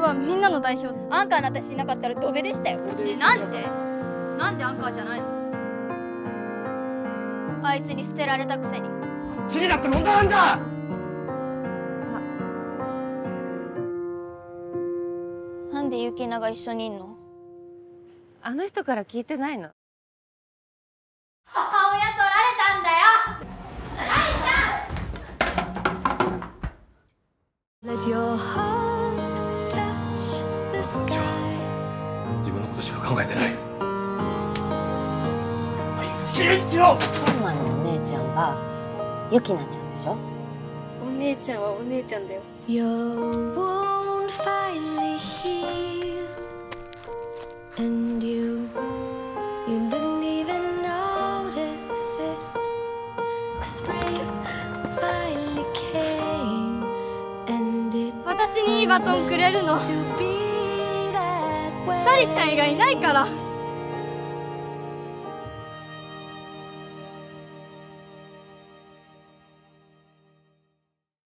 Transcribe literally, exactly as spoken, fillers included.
はみんなの代表。アンカーの私いなかったらドベでしたよ。ねえ、なんでなんでアンカーじゃないの？あいつに捨てられたくせに。チリだって問題なんだ。なんでユキナが一緒にいんの？あの人から聞いてないの？母親取られたんだよ。辛いじゃん。私は自分のことしか考えてない。健一郎！サンマのお姉ちゃんはユキナちゃんでしょ？お姉ちゃんはお姉ちゃんだよ。And you, you didn't even notice it. Spring finally came, and it was meant to be that way. 私にいいバトンくれるのサリちゃん以外いないから。